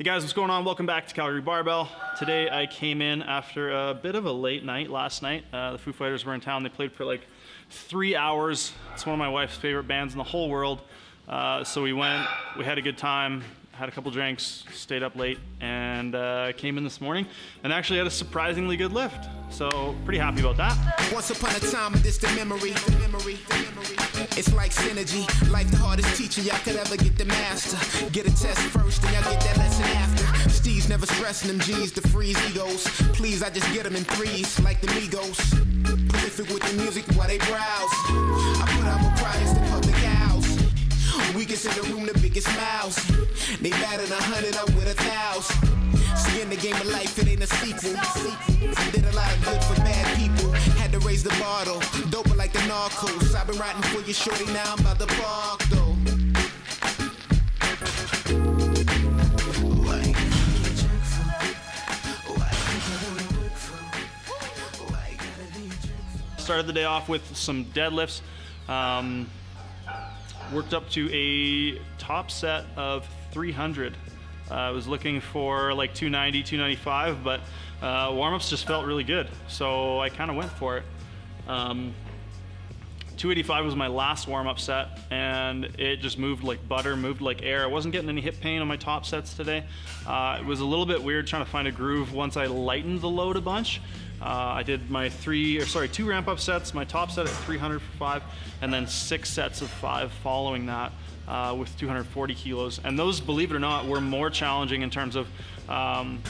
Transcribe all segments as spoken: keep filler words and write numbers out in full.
Hey guys, what's going on? Welcome back to Calgary Barbell. Today I came in after a bit of a late night last night. Uh, the Foo Fighters were in town. They played for like three hours. It's one of my wife's favorite bands in the whole world. Uh, so we went, we had a good time, had a couple drinks, stayed up late, and uh, came in this morning and actually had a surprisingly good lift. So pretty happy about that. Once upon a time, this the memory, the memory, the memory. It's like synergy, like the hardest teacher y'all could ever get the master. Get a test first, then y'all get that lesson after. Steve's never stressing them G's to freeze egos. Please, I just get them in threes, like the Migos. Prolific with the music while they browse. I put out more projects than public house. Weakest in the room, the biggest mouse. They batted a hundred up with a thousand. See, in the game of life, it ain't a sequel. I did a lot of good for bad people. Had to raise the bar though, doper like the narcos. I've been riding for you shorty, now I'm about to bark though. Started the day off with some deadlifts. Um, worked up to a top set of three hundred. Uh, I was looking for like two ninety, two ninety-five, but uh, warm-ups just felt really good, so I kind of went for it. Um, two eighty-five was my last warm-up set, and it just moved like butter, moved like air. I wasn't getting any hip pain on my top sets today. Uh, it was a little bit weird trying to find a groove once I lightened the load a bunch. Uh, I did my three, or sorry, two ramp-up sets, my top set at three hundred for five, and then six sets of five following that. Uh, with two hundred forty kilos, and those, believe it or not, were more challenging in terms of, um,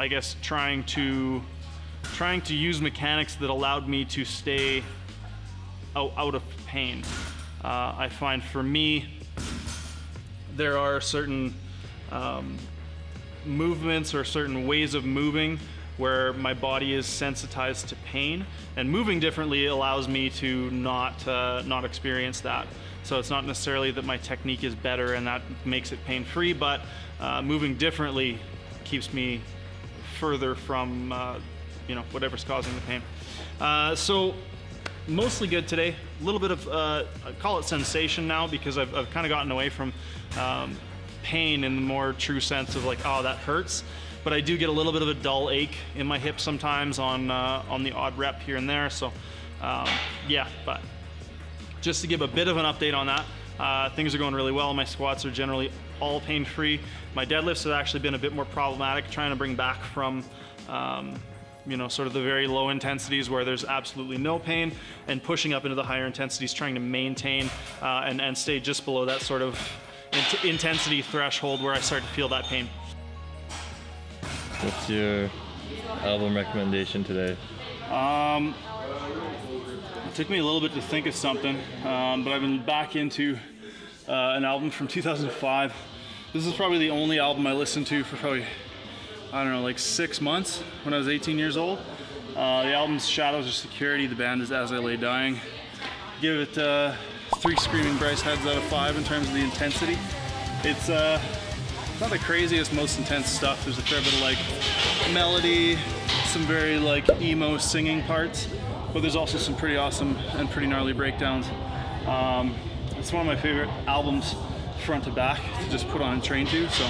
I guess, trying to trying to use mechanics that allowed me to stay out, out of pain. Uh, I find for me, there are certain um, movements or certain ways of moving where my body is sensitized to pain, and moving differently allows me to not uh, not experience that. So it's not necessarily that my technique is better and that makes it pain-free, but uh, moving differently keeps me further from uh, you know, whatever's causing the pain. Uh, so mostly good today. A little bit of, uh, I call it sensation now because I've, I've kind of gotten away from um, pain in the more true sense of like, oh, that hurts. But I do get a little bit of a dull ache in my hip sometimes on, uh, on the odd rep here and there. So um, yeah, but. Just to give a bit of an update on that, uh, things are going really well. My squats are generally all pain-free. My deadlifts have actually been a bit more problematic, trying to bring back from, um, you know, sort of the very low intensities where there's absolutely no pain, and pushing up into the higher intensities, trying to maintain uh, and, and stay just below that sort of in intensity threshold where I start to feel that pain. What's your album recommendation today? Um, It took me a little bit to think of something, um, but I've been back into uh, an album from two thousand five. This is probably the only album I listened to for probably, I don't know, like six months when I was eighteen years old. Uh, the album's Shadows of Security, the band is As I Lay Dying. Give it uh, three screaming Bryce heads out of five in terms of the intensity. It's, uh, it's not the craziest, most intense stuff. There's a fair bit of like melody, some very like emo singing parts. But there's also some pretty awesome and pretty gnarly breakdowns. Um, it's one of my favorite albums front to back to just put on and train to, so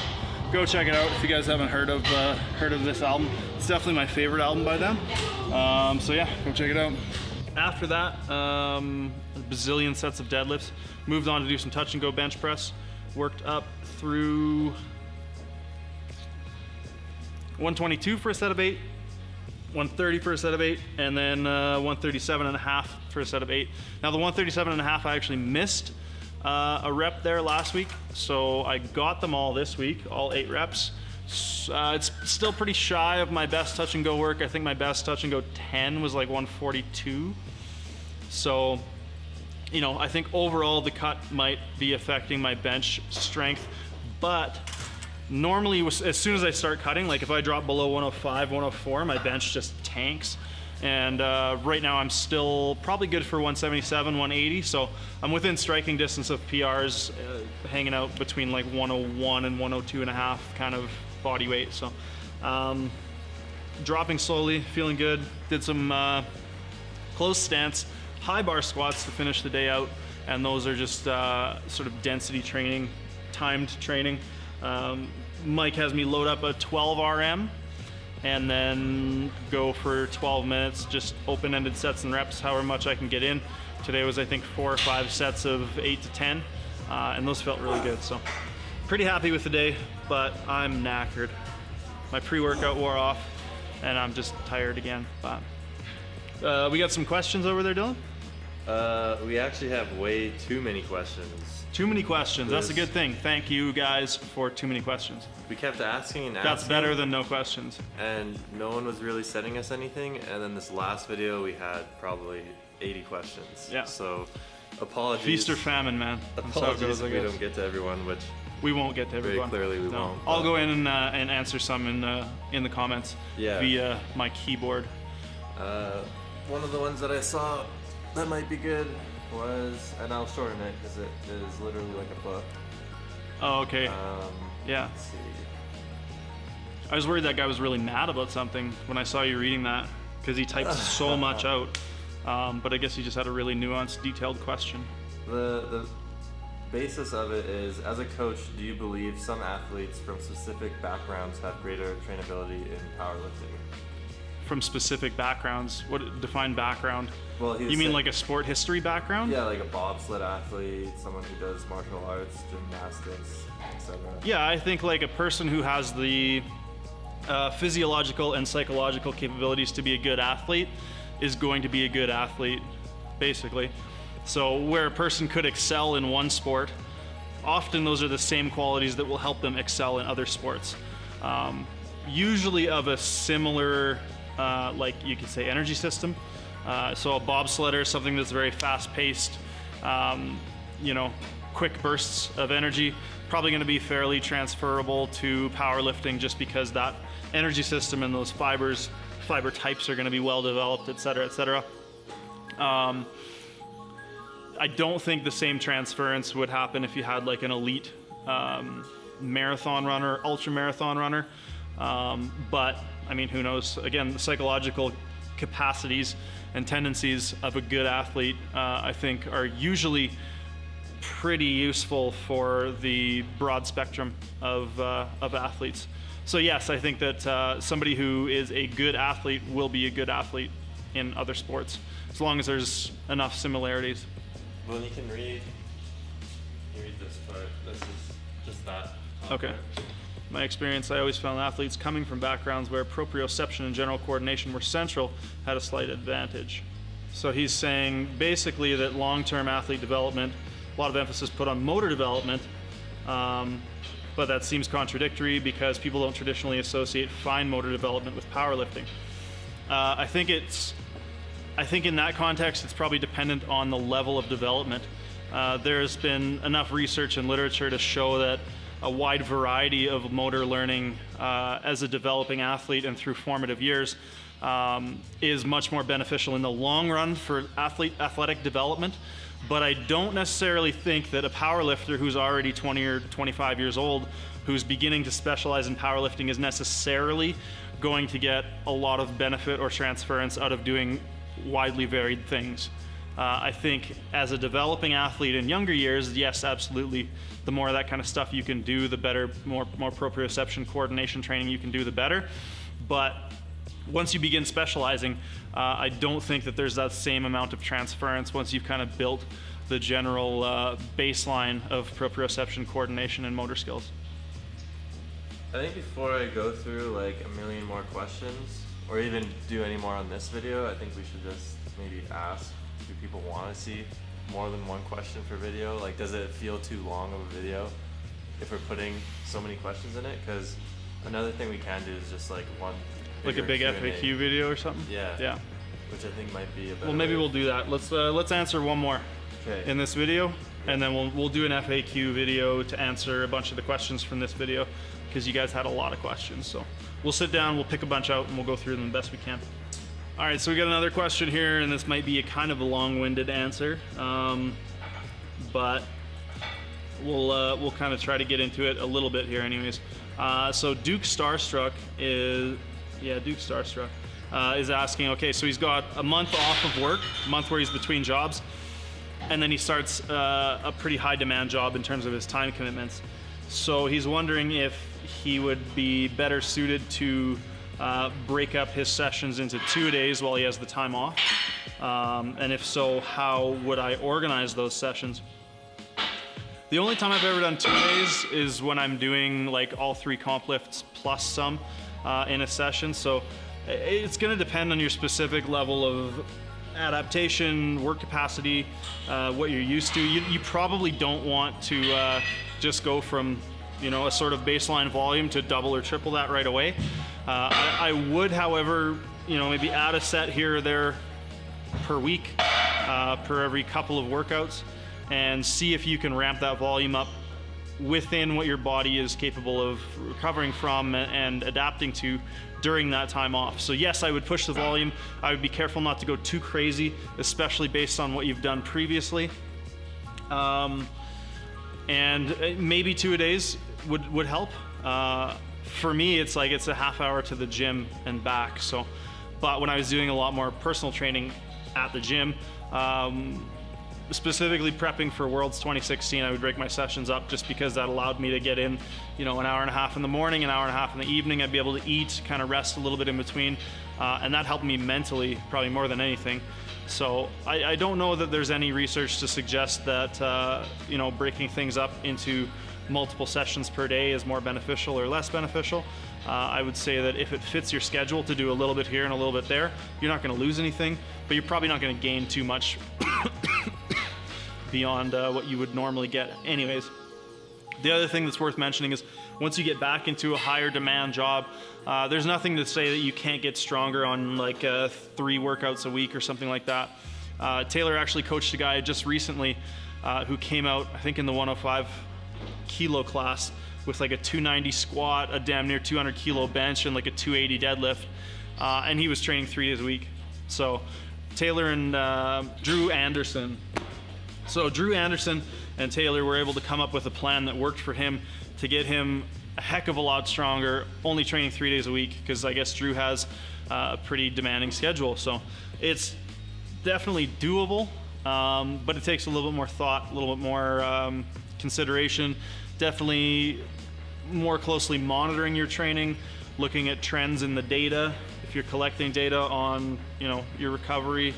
go check it out if you guys haven't heard of uh, heard of this album. It's definitely my favorite album by them. Um, so yeah, go check it out. After that, um, a bazillion sets of deadlifts. Moved on to do some touch and go bench press. Worked up through one twenty-two for a set of eight. one thirty for a set of eight, and then uh, one thirty-seven and a half for a set of eight. Now the one thirty-seven and a half, I actually missed uh, a rep there last week, so I got them all this week, all eight reps. Uh, it's still pretty shy of my best touch and go work. I think my best touch and go ten was like one forty-two. So, you know, I think overall the cut might be affecting my bench strength, but normally, as soon as I start cutting, like if I drop below one oh five, one oh four, my bench just tanks. And uh, right now I'm still probably good for one seventy-seven, one eighty. So I'm within striking distance of P Rs, uh, hanging out between like one oh one and one oh two and a half kind of body weight. So um, dropping slowly, feeling good. Did some uh, close stance, high bar squats to finish the day out. And those are just uh, sort of density training, timed training. Um, Mike has me load up a twelve R M and then go for twelve minutes, just open-ended sets and reps, however much I can get in. Today was, I think, four or five sets of eight to ten, uh, and those felt really good. So pretty happy with the day, but I'm knackered. My pre-workout wore off, and I'm just tired again. But uh, we got some questions over there, Dylan? Uh, we actually have way too many questions. Too many questions. There's... That's a good thing. Thank you guys for too many questions. We kept asking and asking. That's better than no questions. And no one was really sending us anything. And then this last video, we had probably eighty questions. Yeah. So apologies. Feast or famine, man. Apologies if we don't get to everyone, which we won't get to everyone. Very clearly, we no. won't. I'll go in and, uh, and answer some in the in the comments. Yeah. Via my keyboard. Uh, one of the ones that I saw that might be good was, and I'll shorten it because it is literally like a book. Oh, okay. Um, yeah. Let's see. I was worried that guy was really mad about something when I saw you reading that, because he typed so much out. Um, but I guess he just had a really nuanced, detailed question. The the basis of it is, as a coach, do you believe some athletes from specific backgrounds have greater trainability in powerlifting? From specific backgrounds, what define background? Well, you mean saying, like a sport history background? Yeah, like a bobsled athlete, someone who does martial arts, gymnastics, et cetera. Yeah, I think like a person who has the uh, physiological and psychological capabilities to be a good athlete is going to be a good athlete, basically. So where a person could excel in one sport, often those are the same qualities that will help them excel in other sports. Um, usually of a similar, Uh, like you could say, energy system. Uh, so a bobsledder, something that's very fast-paced, um, you know, quick bursts of energy, probably going to be fairly transferable to powerlifting, just because that energy system and those fibers, fiber types are going to be well developed, et cetera, et cetera. Um, I don't think the same transference would happen if you had like an elite um, marathon runner, ultra marathon runner, um, but. I mean, who knows? Again, the psychological capacities and tendencies of a good athlete, uh, I think, are usually pretty useful for the broad spectrum of, uh, of athletes. So yes, I think that uh, somebody who is a good athlete will be a good athlete in other sports, as long as there's enough similarities. Well, you can read, you read this part. This is just that. Okay. There. My experience, I always found athletes coming from backgrounds where proprioception and general coordination were central had a slight advantage. So he's saying basically that long-term athlete development, a lot of emphasis put on motor development, um, but that seems contradictory because people don't traditionally associate fine motor development with powerlifting. Uh, I think it's, I think in that context, it's probably dependent on the level of development. Uh, there's been enough research and literature to show that a wide variety of motor learning uh, as a developing athlete and through formative years um, is much more beneficial in the long run for athlete athletic development. But I don't necessarily think that a powerlifter who's already twenty or twenty-five years old, who's beginning to specialize in powerlifting, is necessarily going to get a lot of benefit or transference out of doing widely varied things. Uh, I think as a developing athlete in younger years, yes, absolutely. The more of that kind of stuff you can do, the better, more, more proprioception coordination training you can do, the better. But once you begin specializing, uh, I don't think that there's that same amount of transference once you've kind of built the general uh, baseline of proprioception coordination and motor skills. I think before I go through like a million more questions, or even do any more on this video, I think we should just maybe ask, do people want to see more than one question per video? Like, does it feel too long of a video if we're putting so many questions in it? Because another thing we can do is just like one, like a big F A Q video or something. Yeah, yeah. Which I think might be a better. Well, maybe way. We'll do that. Let's uh, let's answer one more okay. in this video, and then we'll we'll do an F A Q video to answer a bunch of the questions from this video, because you guys had a lot of questions. So we'll sit down, we'll pick a bunch out, and we'll go through them the best we can. All right, so we got another question here, and this might be a kind of a long-winded answer, um, but we'll uh, we'll kind of try to get into it a little bit here, anyways. Uh, so Duke Starstruck is, yeah, Duke Starstruck uh, is asking. Okay, so he's got a month off of work, a month where he's between jobs, and then he starts uh, a pretty high-demand job in terms of his time commitments. So he's wondering if he would be better suited to uh, break up his sessions into two days while he has the time off? Um, and if so, how would I organize those sessions? The only time I've ever done two days is when I'm doing like all three comp lifts plus some uh, in a session. So it's gonna depend on your specific level of adaptation, work capacity, uh, what you're used to. You, you probably don't want to uh, just go from, you know, a sort of baseline volume to double or triple that right away. Uh, I, I would, however, you know, maybe add a set here or there per week, uh, per every couple of workouts, and see if you can ramp that volume up within what your body is capable of recovering from and adapting to during that time off. So yes, I would push the volume. I would be careful not to go too crazy, especially based on what you've done previously. Um, and maybe two a days would, would help. Uh, for me, it's like it's a half hour to the gym and back. So, but when I was doing a lot more personal training at the gym, um, specifically prepping for Worlds twenty sixteen, I would break my sessions up just because that allowed me to get in, you know, an hour and a half in the morning, an hour and a half in the evening. I'd be able to eat, kind of rest a little bit in between, uh, and that helped me mentally probably more than anything. So I, I don't know that there's any research to suggest that uh, you know, breaking things up into multiple sessions per day is more beneficial or less beneficial. Uh, I would say that if it fits your schedule to do a little bit here and a little bit there, you're not going to lose anything, but you're probably not going to gain too much beyond uh, what you would normally get anyways. The other thing that's worth mentioning is once you get back into a higher demand job, uh, there's nothing to say that you can't get stronger on like uh, three workouts a week or something like that. Uh, Taylor actually coached a guy just recently uh, who came out, I think in the one oh five kilo class, with like a two ninety squat, a damn near two hundred kilo bench, and like a two eighty deadlift. Uh, and he was training three days a week. So Taylor and uh, Drew Anderson. So Drew Anderson and Taylor were able to come up with a plan that worked for him to get him a heck of a lot stronger, only training three days a week, because I guess Drew has a pretty demanding schedule. So it's definitely doable, um, but it takes a little bit more thought, a little bit more um, consideration, definitely more closely monitoring your training, looking at trends in the data, if you're collecting data on, you know, your recovery,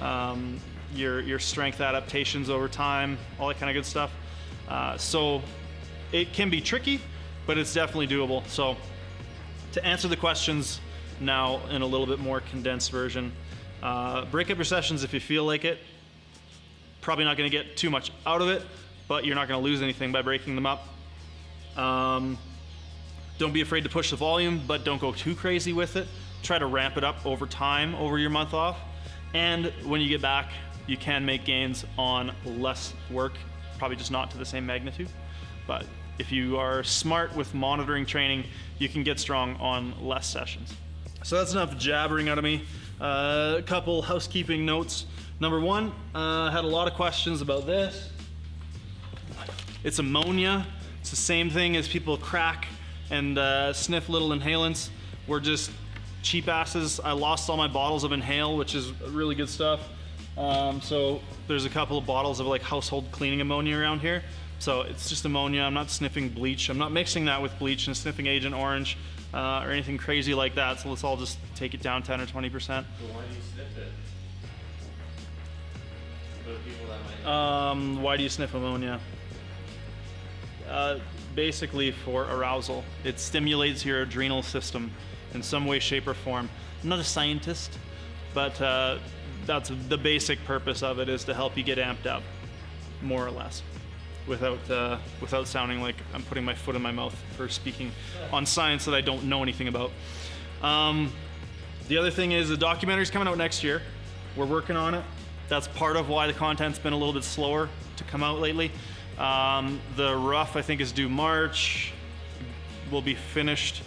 um, your, your strength adaptations over time, all that kind of good stuff. Uh, so it can be tricky, but it's definitely doable. So to answer the questions now in a little bit more condensed version, uh, break up your sessions if you feel like it. Probably not going to get too much out of it, but you're not going to lose anything by breaking them up. Um, don't be afraid to push the volume, but don't go too crazy with it. Try to ramp it up over time, over your month off. And when you get back, you can make gains on less work, probably just not to the same magnitude. But if you are smart with monitoring training, you can get strong on less sessions. So that's enough jabbering out of me. Uh, a couple housekeeping notes. Number one, uh, I had a lot of questions about this. It's ammonia. It's the same thing as people crack and uh, sniff little inhalants. We're just cheap asses. I lost all my bottles of Inhale, which is really good stuff. Um, so there's a couple of bottles of like household cleaning ammonia around here. So it's just ammonia. I'm not sniffing bleach. I'm not mixing that with bleach and sniffing Agent Orange uh, or anything crazy like that. So let's all just take it down ten or twenty percent. So why do you sniff it? For the people that might... Um, why do you sniff ammonia? Uh, basically for arousal. It stimulates your adrenal system in some way, shape, or form. I'm not a scientist, but uh, that's the basic purpose of it, is to help you get amped up, more or less, without uh, without sounding like I'm putting my foot in my mouth for speaking on science that I don't know anything about. Um, the other thing is the documentary's coming out next year. We're working on it. That's part of why the content's been a little bit slower to come out lately. Um, the rough, I think, is due March. Will be finished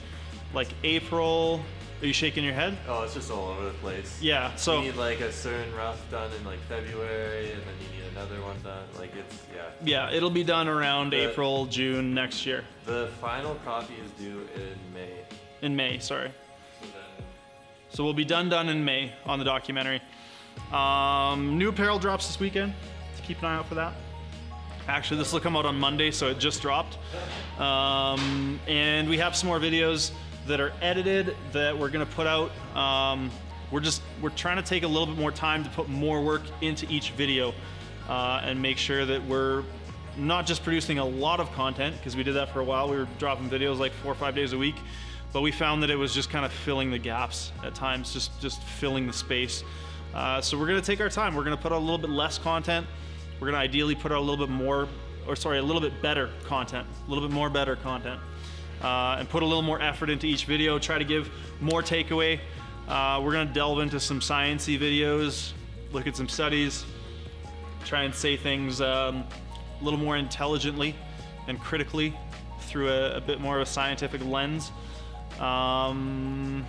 like April. Are you shaking your head? Oh, it's just all over the place. Yeah, so you need like a certain rough done in like February, and then you need another one done. Like it's, yeah. Yeah, it'll be done around the, April, June next year. The final copy is due in May. In May, sorry. So, then... so we'll be done done in May on the documentary. Um, new apparel drops this weekend, so keep an eye out for that. Actually, this will come out on Monday, so it just dropped. Um, and we have some more videos that are edited that we're gonna put out. Um, we're just, we're trying to take a little bit more time to put more work into each video uh, and make sure that we're not just producing a lot of content, because we did that for a while. We were dropping videos like four or five days a week, but we found that it was just kind of filling the gaps at times, just, just filling the space. Uh, so we're gonna take our time. We're gonna put out a little bit less content. We're gonna ideally put out a little bit more, or sorry, a little bit better content, a little bit more better content, uh, and put a little more effort into each video, try to give more takeaway. Uh, we're gonna delve into some science-y videos, look at some studies, try and say things um, a little more intelligently and critically through a, a bit more of a scientific lens. Um,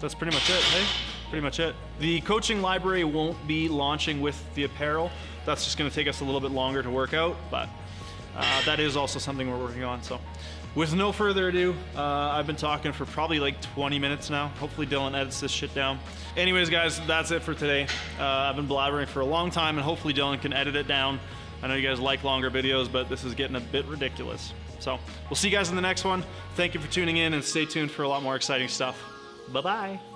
that's pretty much it, hey? Pretty much it. The coaching library won't be launching with the apparel. That's just gonna take us a little bit longer to work out, but uh, that is also something we're working on. So with no further ado, uh, I've been talking for probably like twenty minutes now. Hopefully Dylan edits this shit down. Anyways, guys, that's it for today. Uh, I've been blabbering for a long time, and hopefully Dylan can edit it down. I know you guys like longer videos, but this is getting a bit ridiculous. So we'll see you guys in the next one. Thank you for tuning in, and stay tuned for a lot more exciting stuff. Bye-bye.